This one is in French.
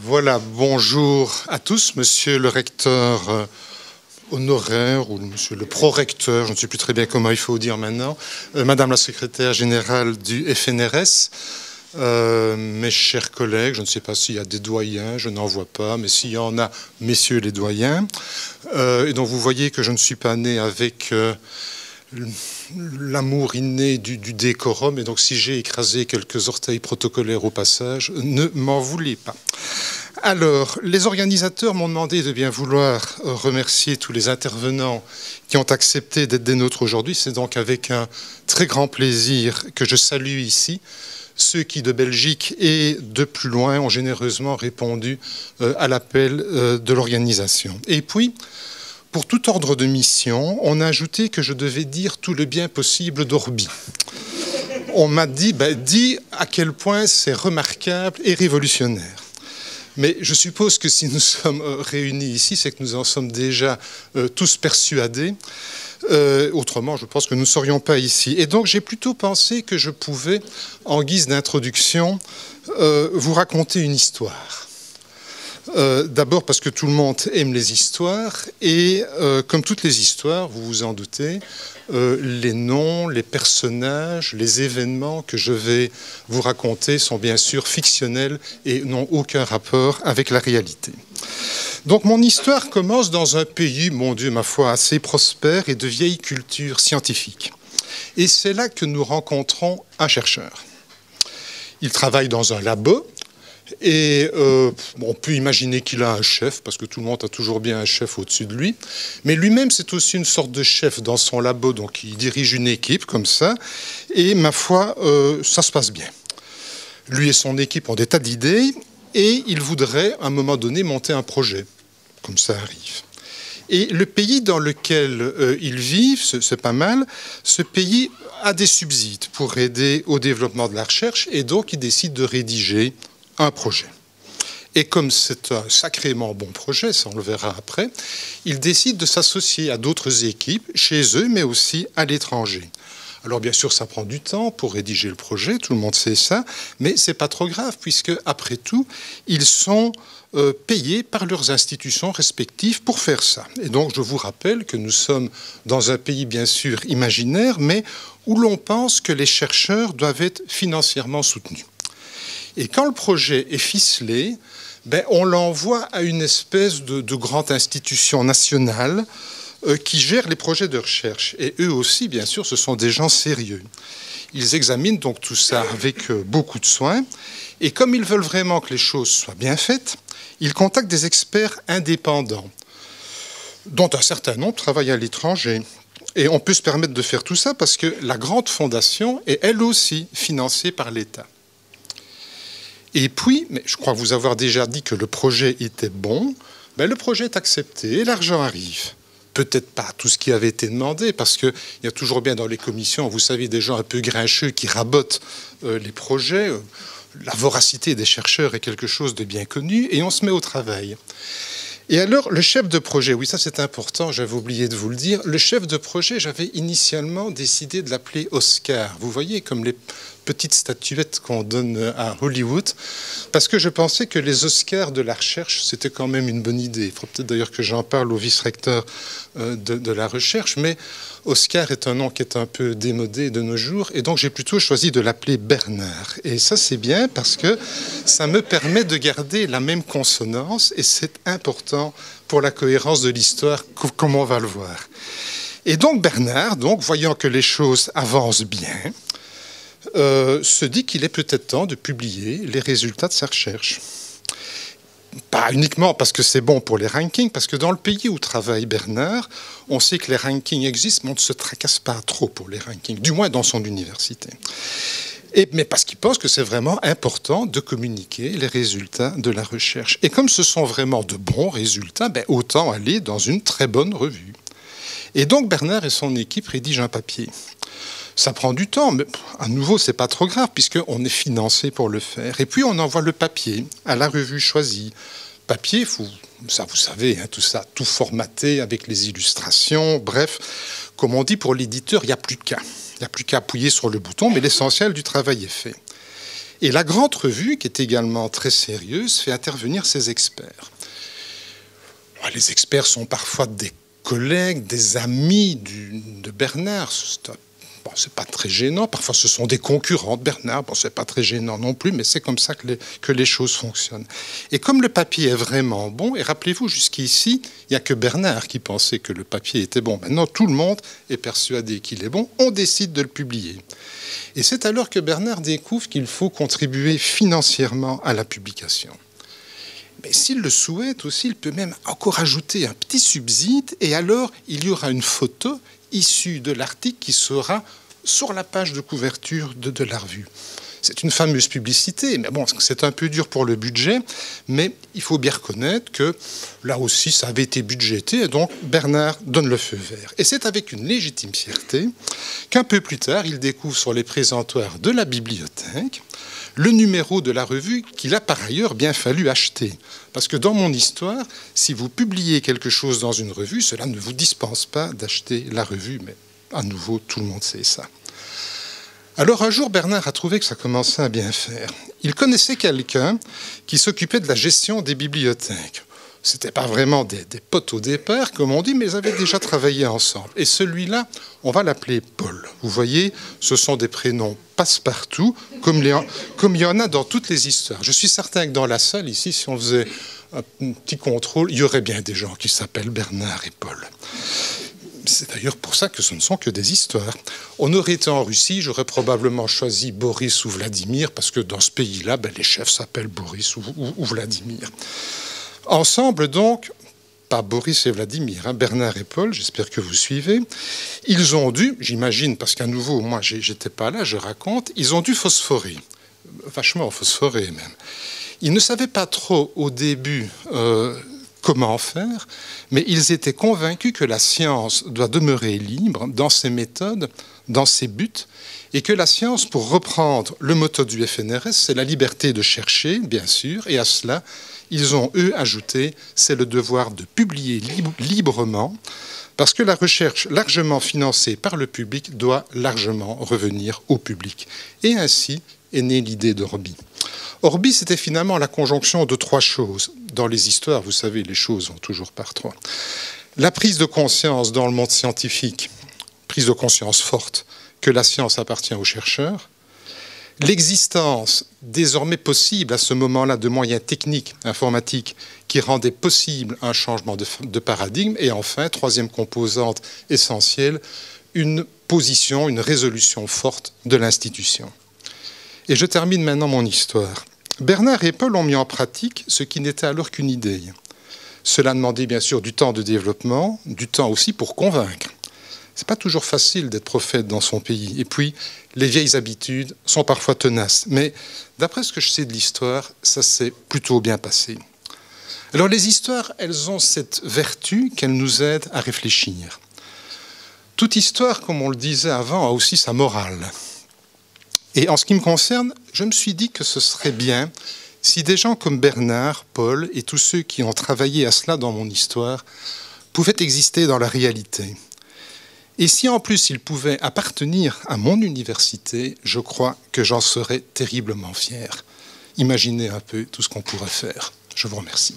Voilà, bonjour à tous, monsieur le recteur honoraire, ou monsieur le pro-recteur, je ne sais plus très bien comment il faut dire maintenant, madame la secrétaire générale du FNRS, mes chers collègues, je ne sais pas s'il y a des doyens, je n'en vois pas, mais s'il y en a, messieurs les doyens. Et donc vous voyez que je ne suis pas né avec l'amour inné du décorum, et donc si j'ai écrasé quelques orteils protocolaires au passage, ne m'en voulez pas. Alors, les organisateurs m'ont demandé de bien vouloir remercier tous les intervenants qui ont accepté d'être des nôtres aujourd'hui. C'est donc avec un très grand plaisir que je salue ici ceux qui, de Belgique et de plus loin, ont généreusement répondu à l'appel de l'organisation. Et puis, pour tout ordre de mission, on a ajouté que je devais dire tout le bien possible d'Orbi. On m'a dit, dis à quel point c'est remarquable et révolutionnaire. Mais je suppose que si nous sommes réunis ici, c'est que nous en sommes déjà tous persuadés. Autrement, je pense que nous ne serions pas ici. Et donc, j'ai plutôt pensé que je pouvais, en guise d'introduction, vous raconter une histoire. D'abord parce que tout le monde aime les histoires, et comme toutes les histoires, vous vous en doutez, les noms, les personnages, les événements que je vais vous raconter sont bien sûr fictionnels et n'ont aucun rapport avec la réalité. Donc mon histoire commence dans un pays, mon Dieu, ma foi, assez prospère et de vieille culture scientifique. Et c'est là que nous rencontrons un chercheur. Il travaille dans un labo. Et on peut imaginer qu'il a un chef, parce que tout le monde a toujours bien un chef au-dessus de lui. Mais lui-même, c'est aussi une sorte de chef dans son labo, donc il dirige une équipe comme ça. Et ma foi, ça se passe bien. Lui et son équipe ont des tas d'idées, et il voudrait, à un moment donné, monter un projet. Comme ça arrive. Et le pays dans lequel ils vivent, c'est pas mal, ce pays a des subsides pour aider au développement de la recherche, et donc il décide de rédiger un projet. Et comme c'est un sacrément bon projet, ça on le verra après, ils décident de s'associer à d'autres équipes, chez eux, mais aussi à l'étranger. Alors bien sûr, ça prend du temps pour rédiger le projet, tout le monde sait ça, mais c'est pas trop grave, puisque après tout, ils sont payés par leurs institutions respectives pour faire ça. Et donc je vous rappelle que nous sommes dans un pays bien sûr imaginaire, mais où l'on pense que les chercheurs doivent être financièrement soutenus. Et quand le projet est ficelé, on l'envoie à une espèce de grande institution nationale qui gère les projets de recherche. Et eux aussi, bien sûr, ce sont des gens sérieux. Ils examinent donc tout ça avec beaucoup de soin. Et comme ils veulent vraiment que les choses soient bien faites, ils contactent des experts indépendants, dont un certain nombre travaillent à l'étranger. Et on peut se permettre de faire tout ça parce que la grande fondation est elle aussi financée par l'État. Et puis, mais je crois vous avoir déjà dit que le projet était bon, le projet est accepté et l'argent arrive. Peut-être pas tout ce qui avait été demandé, parce qu'il y a toujours bien dans les commissions, vous savez, des gens un peu grincheux qui rabotent les projets. La voracité des chercheurs est quelque chose de bien connu et on se met au travail. Et alors, le chef de projet, oui, ça c'est important, j'avais oublié de vous le dire, le chef de projet, j'avais initialement décidé de l'appeler Oscar. Vous voyez, comme les petites statuettes qu'on donne à Hollywood, parce que je pensais que les Oscars de la recherche, c'était quand même une bonne idée. Il faut peut-être d'ailleurs que j'en parle au vice-recteur de la recherche, mais Oscar est un nom qui est un peu démodé de nos jours, et donc j'ai plutôt choisi de l'appeler Bernard. Et ça, c'est bien, parce que ça me permet de garder la même consonance, et c'est important pour la cohérence de l'histoire, comme on va le voir. Et donc Bernard, voyant que les choses avancent bien, se dit qu'il est peut-être temps de publier les résultats de sa recherche. Pas uniquement parce que c'est bon pour les rankings, parce que dans le pays où travaille Bernard, on sait que les rankings existent, mais on ne se tracasse pas trop pour les rankings, du moins dans son université. Mais parce qu'ils pensent que c'est vraiment important de communiquer les résultats de la recherche. Et comme ce sont vraiment de bons résultats, autant aller dans une très bonne revue. Et donc Bernard et son équipe rédigent un papier. Ça prend du temps, mais à nouveau, c'est pas trop grave, puisqu'on est financé pour le faire. Et puis on envoie le papier à la revue choisie. Papier, ça vous savez, hein, tout ça, tout formaté avec les illustrations, bref. Comme on dit pour l'éditeur, il n'y a plus qu'à appuyer sur le bouton, mais l'essentiel du travail est fait. Et la Grande Revue, qui est également très sérieuse, fait intervenir ses experts. Les experts sont parfois des collègues, des amis de Bernard. Bon, c'est pas très gênant. Parfois, ce sont des concurrents de Bernard. Bon, c'est pas très gênant non plus, mais c'est comme ça que les choses fonctionnent. Et comme le papier est vraiment bon, et rappelez-vous, jusqu'ici, il n'y a que Bernard qui pensait que le papier était bon. Maintenant, tout le monde est persuadé qu'il est bon. On décide de le publier. Et c'est alors que Bernard découvre qu'il faut contribuer financièrement à la publication. Mais s'il le souhaite aussi, il peut même encore ajouter un petit subside, et alors il y aura une photo issue de l'article qui sera sur la page de couverture de la revue. C'est une fameuse publicité, mais bon, c'est un peu dur pour le budget, mais il faut bien reconnaître que là aussi, ça avait été budgété, et donc Bernard donne le feu vert. Et c'est avec une légitime fierté qu'un peu plus tard, il découvre sur les présentoirs de la bibliothèque le numéro de la revue qu'il a par ailleurs bien fallu acheter. Parce que dans mon histoire, si vous publiez quelque chose dans une revue, cela ne vous dispense pas d'acheter la revue. Mais à nouveau, tout le monde sait ça. Alors un jour, Bernard a trouvé que ça commençait à bien faire. Il connaissait quelqu'un qui s'occupait de la gestion des bibliothèques. Ce n'étaient pas vraiment des potes au départ, comme on dit, mais ils avaient déjà travaillé ensemble. Et celui-là, on va l'appeler Paul. Vous voyez, ce sont des prénoms passe-partout, comme il y en a dans toutes les histoires. Je suis certain que dans la salle, ici, si on faisait un petit contrôle, il y aurait bien des gens qui s'appellent Bernard et Paul. C'est d'ailleurs pour ça que ce ne sont que des histoires. On aurait été en Russie, j'aurais probablement choisi Boris ou Vladimir, parce que dans ce pays-là, ben, les chefs s'appellent Boris ou Vladimir. Ensemble, donc, pas Boris et Vladimir, hein, Bernard et Paul, j'espère que vous suivez, ils ont dû, j'imagine, parce qu'à nouveau, moi, j'étais pas là, je raconte, ils ont dû phosphorer, vachement phosphorer même. Ils ne savaient pas trop au début comment faire, mais ils étaient convaincus que la science doit demeurer libre dans ses méthodes, dans ses buts, et que la science, pour reprendre le motto du FNRS, c'est la liberté de chercher, bien sûr, et à cela, ils ont, eux, ajouté, c'est le devoir de publier librement, parce que la recherche largement financée par le public doit largement revenir au public. Et ainsi est née l'idée d'Orbi. Orbi, c'était finalement la conjonction de trois choses. Dans les histoires, vous savez, les choses vont toujours par trois. La prise de conscience dans le monde scientifique, prise de conscience forte, que la science appartient aux chercheurs. L'existence, désormais possible à ce moment-là, de moyens techniques, informatiques, qui rendaient possible un changement de paradigme. Et enfin, troisième composante essentielle, une position, une résolution forte de l'institution. Et je termine maintenant mon histoire. Bernard et Paul ont mis en pratique ce qui n'était alors qu'une idée. Cela demandait bien sûr du temps de développement, du temps aussi pour convaincre. C'est pas toujours facile d'être prophète dans son pays. Et puis, les vieilles habitudes sont parfois tenaces. Mais d'après ce que je sais de l'histoire, ça s'est plutôt bien passé. Alors les histoires, elles ont cette vertu qu'elles nous aident à réfléchir. Toute histoire, comme on le disait avant, a aussi sa morale. Et en ce qui me concerne, je me suis dit que ce serait bien si des gens comme Bernard, Paul et tous ceux qui ont travaillé à cela dans mon histoire pouvaient exister dans la réalité. Et si en plus il pouvait appartenir à mon université, je crois que j'en serais terriblement fier. Imaginez un peu tout ce qu'on pourrait faire. Je vous remercie.